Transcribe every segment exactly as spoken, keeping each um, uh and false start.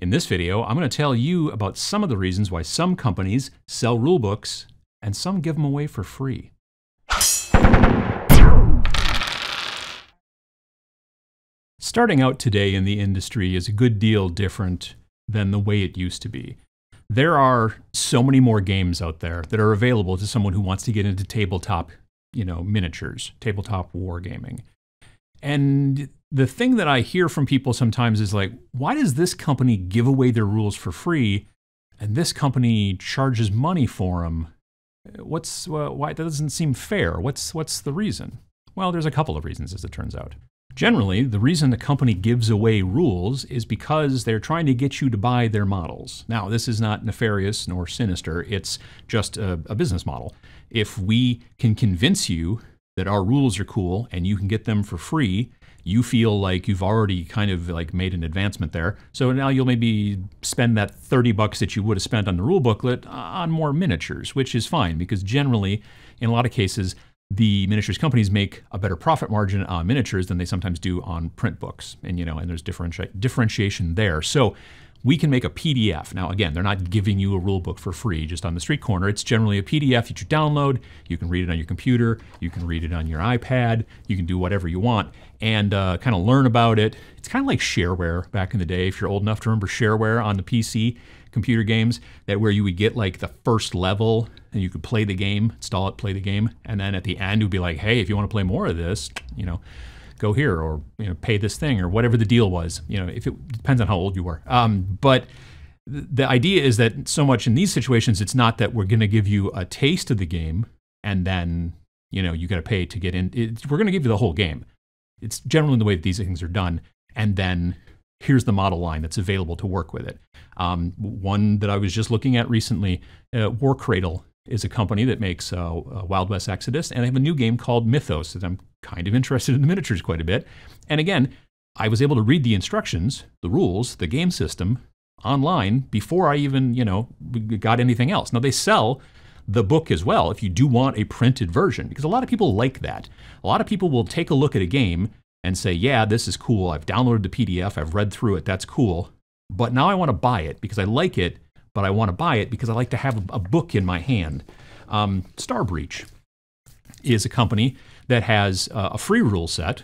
In this video, I'm going to tell you about some of the reasons why some companies sell rulebooks and some give them away for free. Starting out today in the industry is a good deal different than the way it used to be. There are so many more games out there that are available to someone who wants to get into tabletop, you know, miniatures, tabletop wargaming. And the thing that I hear from people sometimes is like, why does this company give away their rules for free and this company charges money for them? What's, uh, why, that doesn't seem fair. What's, what's the reason? Well, there's a couple of reasons, as it turns out. Generally, the reason a company gives away rules is because they're trying to get you to buy their models. Now, this is not nefarious nor sinister. It's just a, a business model. If we can convince you that our rules are cool and you can get them for free, you feel like you've already kind of like made an advancement there. So now you'll maybe spend that thirty bucks that you would have spent on the rule booklet on more miniatures, which is fine because generally, in a lot of cases, the miniatures companies make a better profit margin on miniatures than they sometimes do on print books. And, you know, and there's differenti- differentiation there. So we can make a P D F. Now, again, they're not giving you a rule book for free just on the street corner. It's generally a P D F that you download. You can read it on your computer. You can read it on your iPad. You can do whatever you want and uh, kind of learn about it. It's kind of like shareware back in the day. If you're old enough to remember shareware on the P C computer games, that where you would get like the first level and you could play the game, install it, play the game. And then at the end, it would be like, hey, if you want to play more of this, you know, go here or, you know, pay this thing or whatever the deal was, you know, if it depends on how old you were. Um, but th the idea is that so much in these situations, it's not that we're going to give you a taste of the game and then, you know, you got to pay to get in. It's, we're going to give you the whole game. It's generally the way that these things are done. And then here's the model line that's available to work with it. Um, one that I was just looking at recently, uh, War Cradle is a company that makes uh, Wild West Exodus, and they have a new game called Mythos that I'm kind of interested in the miniatures quite a bit. And again, I was able to read the instructions, the rules, the game system online before I even, you know, got anything else. Now they sell the book as well if you do want a printed version, because a lot of people like that. A lot of people will take a look at a game and say, yeah, this is cool. I've downloaded the P D F. I've read through it. That's cool. But now I want to buy it because I like it, but I want to buy it because I like to have a book in my hand. Um, Starbreach is a company that has uh, a free rule set,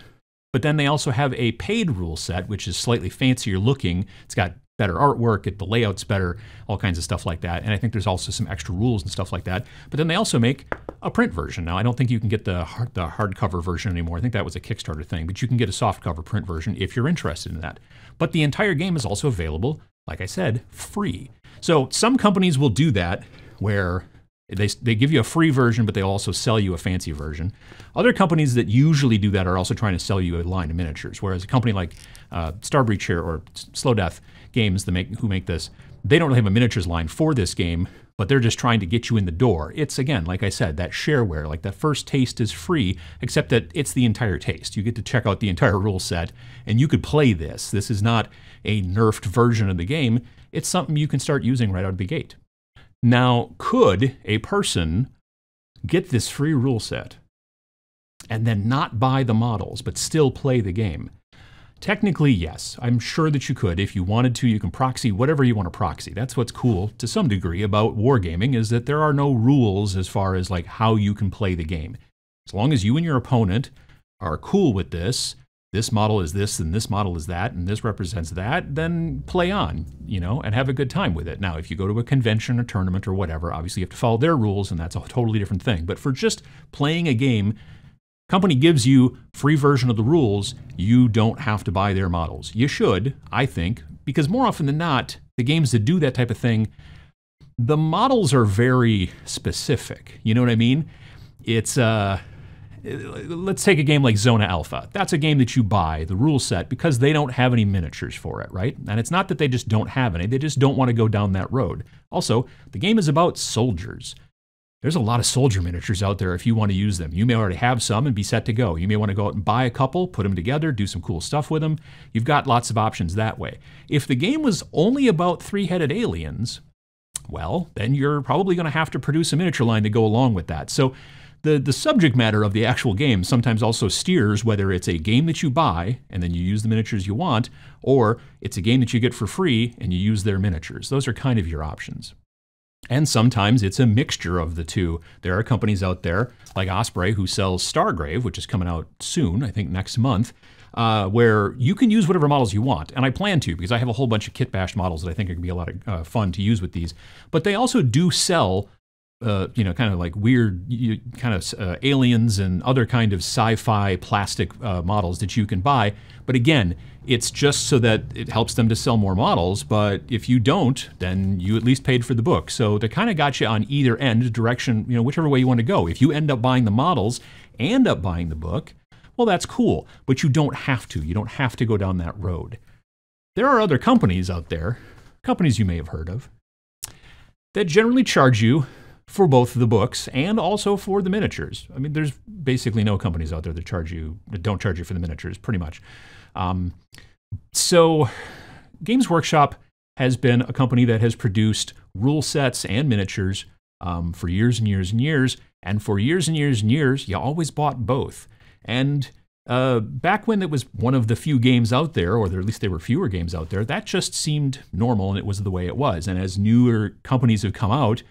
but then they also have a paid rule set, which is slightly fancier looking. It's got better artwork, it, the layout's better, all kinds of stuff like that. And I think there's also some extra rules and stuff like that. But then they also make a print version. Now, I don't think you can get the, hard, the hardcover version anymore. I think that was a Kickstarter thing, but you can get a softcover print version if you're interested in that. But the entire game is also available, like I said, free. So some companies will do that where they, they give you a free version, but they also sell you a fancy version. Other companies that usually do that are also trying to sell you a line of miniatures, whereas a company like uh, Starbreach here or Slow Death Games that make, who make this, they don't really have a miniatures line for this game, but they're just trying to get you in the door. It's, again, like I said, that shareware, like that first taste is free, except that it's the entire taste. You get to check out the entire rule set, and you could play this. This is not a nerfed version of the game. It's something you can start using right out of the gate. Now, could a person get this free rule set and then not buy the models, but still play the game? Technically, yes. I'm sure that you could. If you wanted to, you can proxy whatever you want to proxy. That's what's cool to some degree about wargaming, is that there are no rules as far as like how you can play the game. As long as you and your opponent are cool with this, this model is this and this model is that and this represents that, then play on, you know, and have a good time with it. Now, if you go to a convention or tournament or whatever, obviously you have to follow their rules and that's a totally different thing. But for just playing a game, company gives you free version of the rules. You don't have to buy their models. You should, I think, because more often than not, the games that do that type of thing, the models are very specific. You know what I mean? It's, uh, let's take a game like Zona Alpha. That's a game that you buy, the rule set, because they don't have any miniatures for it, right? And it's not that they just don't have any. They just don't want to go down that road. Also, the game is about soldiers. There's a lot of soldier miniatures out there if you want to use them. You may already have some and be set to go. You may want to go out and buy a couple, put them together, do some cool stuff with them. You've got lots of options that way. If the game was only about three-headed aliens, well, then you're probably going to have to produce a miniature line to go along with that. So The, the subject matter of the actual game sometimes also steers whether it's a game that you buy and then you use the miniatures you want, or it's a game that you get for free and you use their miniatures. Those are kind of your options. And sometimes it's a mixture of the two. There are companies out there like Osprey who sells Stargrave, which is coming out soon, I think next month, uh, where you can use whatever models you want. And I plan to, because I have a whole bunch of Kitbash models that I think are gonna be a lot of uh, fun to use with these. But they also do sell Uh, you know, kind of like weird, you, kind of uh, aliens and other kind of sci-fi plastic uh, models that you can buy. But again, it's just so that it helps them to sell more models. But if you don't, then you at least paid for the book. So they kind of got you on either end direction, you know, whichever way you want to go. If you end up buying the models, end up buying the book, well, that's cool. But you don't have to. You don't have to go down that road. There are other companies out there, companies you may have heard of, that generally charge you for both the books and also for the miniatures. I mean, there's basically no companies out there that charge you, that don't charge you for the miniatures, pretty much. Um, so Games Workshop has been a company that has produced rule sets and miniatures um, for years and years and years. And for years and years and years, you always bought both. And uh, back when it was one of the few games out there, or there, at least there were fewer games out there, that just seemed normal and it was the way it was. And as newer companies have come out,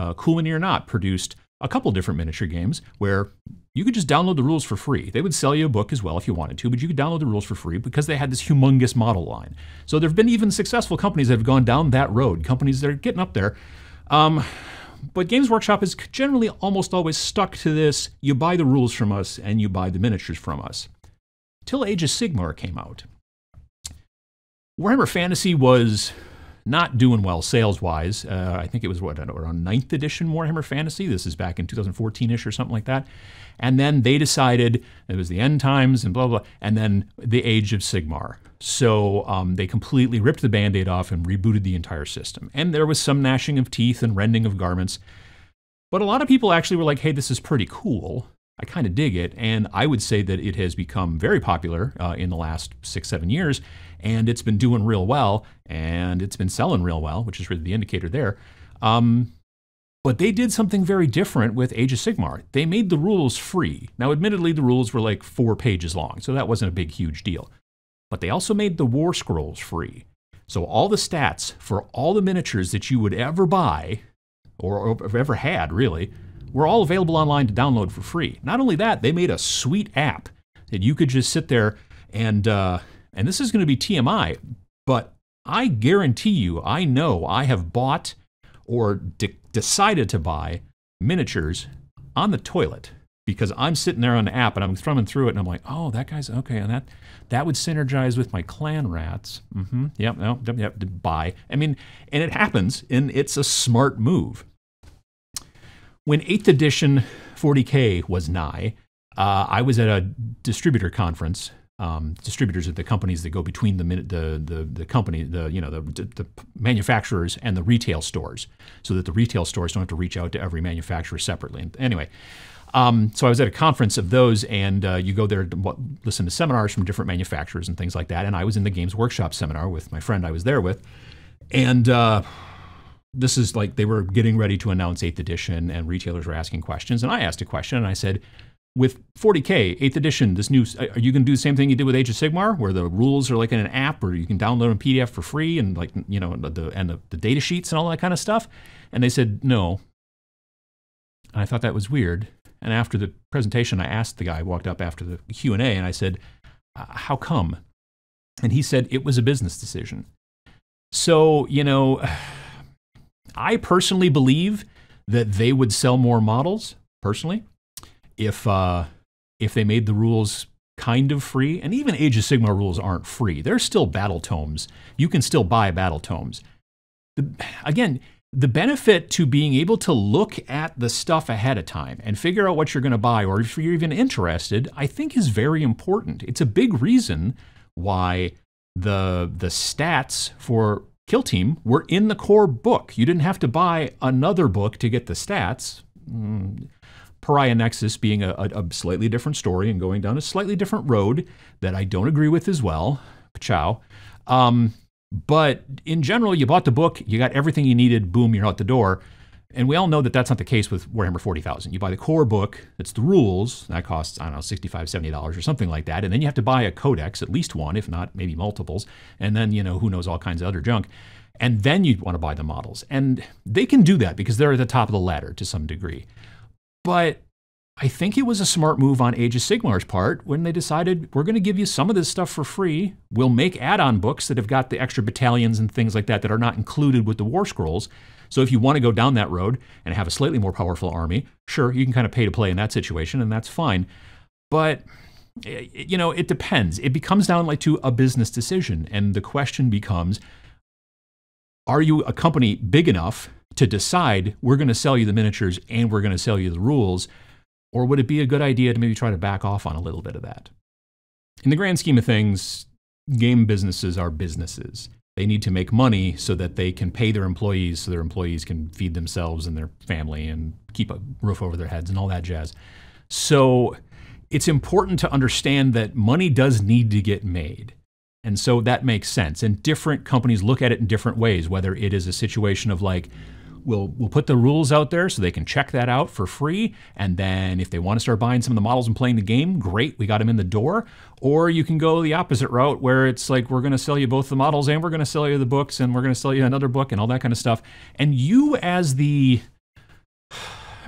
Uh, Cool Mini or not, produced a couple different miniature games where you could just download the rules for free. They would sell you a book as well if you wanted to, but you could download the rules for free because they had this humongous model line. So there have been even successful companies that have gone down that road, companies that are getting up there. Um, but Games Workshop is generally almost always stuck to this, you buy the rules from us and you buy the miniatures from us. Till Age of Sigmar came out. Warhammer Fantasy was not doing well sales-wise. Uh, I think it was, what, around ninth edition Warhammer Fantasy. This is back in two thousand fourteen-ish or something like that. And then they decided it was the end times and blah, blah, and then the Age of Sigmar. So um, they completely ripped the Band-Aid off and rebooted the entire system. And there was some gnashing of teeth and rending of garments. But a lot of people actually were like, hey, this is pretty cool. I kind of dig it, and I would say that it has become very popular uh, in the last six, seven years, and it's been doing real well, and it's been selling real well, which is really the indicator there. Um, but they did something very different with Age of Sigmar. They made the rules free. Now, admittedly, the rules were like four pages long, so that wasn't a big, huge deal. But they also made the War Scrolls free. So all the stats for all the miniatures that you would ever buy, or ever had, really, were all available online to download for free. Not only that, they made a sweet app that you could just sit there and, uh, and this is gonna be T M I, but I guarantee you, I know I have bought or de- decided to buy miniatures on the toilet because I'm sitting there on the app and I'm thumbing through it and I'm like, oh, that guy's okay, and that that would synergize with my clan rats. Mm-hmm, yep, no, yep, yep, buy. I mean, and it happens, and it's a smart move. When eighth edition forty K was nigh, uh, I was at a distributor conference. Um, distributors are the companies that go between the the the, the company, the you know the, the manufacturers and the retail stores, so that the retail stores don't have to reach out to every manufacturer separately. And anyway, um, so I was at a conference of those, and uh, you go there to listen to seminars from different manufacturers and things like that. And I was in the Games Workshop seminar with my friend I was there with, and. Uh, This is like they were getting ready to announce eighth edition and retailers were asking questions. And I asked a question and I said, with forty K, eighth edition, this new, are you going to do the same thing you did with Age of Sigmar where the rules are like in an app or you can download a P D F for free and like, you know, the, and the, the data sheets and all that kind of stuff? And they said, no. And I thought that was weird. And after the presentation, I asked the guy, I walked up after the Q and A and I said, how come? And he said, it was a business decision. So, you know, I personally believe that they would sell more models, personally, if uh, if they made the rules kind of free. And even Age of Sigmar rules aren't free. They're still battle tomes. You can still buy battle tomes. The, again, the benefit to being able to look at the stuff ahead of time and figure out what you're going to buy, or if you're even interested, I think is very important. It's a big reason why the the stats for Kill Team were in the core book. You didn't have to buy another book to get the stats. Mm. Pariah Nexus being a, a, a slightly different story and going down a slightly different road that I don't agree with as well. Pachow. Um, but in general, you bought the book, you got everything you needed, boom, you're out the door. And we all know that that's not the case with Warhammer forty thousand. You buy the core book, it's the rules, that costs, I don't know, sixty-five dollars, seventy dollars or something like that. And then you have to buy a codex, at least one, if not maybe multiples. And then, you know, who knows, all kinds of other junk. And then you'd want to buy the models. And they can do that because they're at the top of the ladder to some degree. But I think it was a smart move on Age of Sigmar's part when they decided, we're going to give you some of this stuff for free. We'll make add-on books that have got the extra battalions and things like that that are not included with the War Scrolls. So if you want to go down that road and have a slightly more powerful army, sure, you can kind of pay to play in that situation, and that's fine. But, you know, it depends. It becomes down like to a business decision, and the question becomes, are you a company big enough to decide we're going to sell you the miniatures and we're going to sell you the rules? Or would it be a good idea to maybe try to back off on a little bit of that? In the grand scheme of things, game businesses are businesses. They need to make money so that they can pay their employees, so their employees can feed themselves and their family and keep a roof over their heads and all that jazz. So it's important to understand that money does need to get made. And so that makes sense. And different companies look at it in different ways, whether it is a situation of like, We'll, we'll put the rules out there so they can check that out for free. And then if they want to start buying some of the models and playing the game, great, we got them in the door. Or you can go the opposite route where it's like, we're going to sell you both the models and we're going to sell you the books and we're going to sell you another book and all that kind of stuff. And you as the,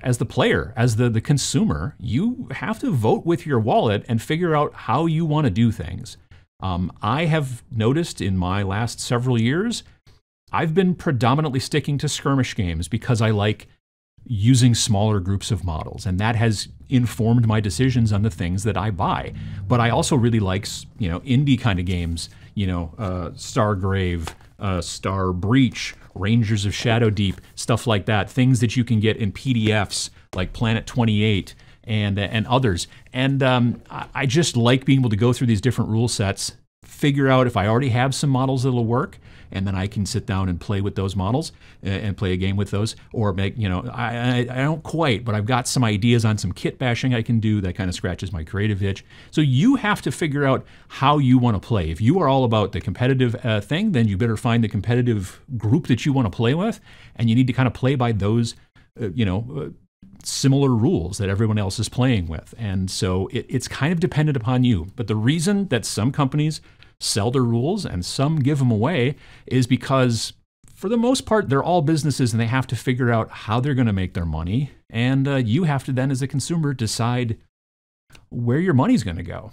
as the player, as the, the consumer, you have to vote with your wallet and figure out how you want to do things. Um, I have noticed in my last several years, I've been predominantly sticking to skirmish games because I like using smaller groups of models, and that has informed my decisions on the things that I buy. But I also really like, you know, indie kind of games, you know, uh, Stargrave, uh, Star Breach, Rangers of Shadow Deep, stuff like that, things that you can get in P D Fs like Planet twenty-eight and, and others. And um, I just like being able to go through these different rule sets, figure out if I already have some models that'll work, and then I can sit down and play with those models and play a game with those, or make, you know, I, I, I don't quite, but I've got some ideas on some kit bashing I can do that kind of scratches my creative itch. So you have to figure out how you want to play. If you are all about the competitive uh, thing, then you better find the competitive group that you want to play with, and you need to kind of play by those, uh, you know, uh, similar rules that everyone else is playing with. And so it, it's kind of dependent upon you. But the reason that some companies sell their rules and some give them away is because, for the most part, they're all businesses and they have to figure out how they're going to make their money. And uh, you have to then, as a consumer, decide where your money's going to go.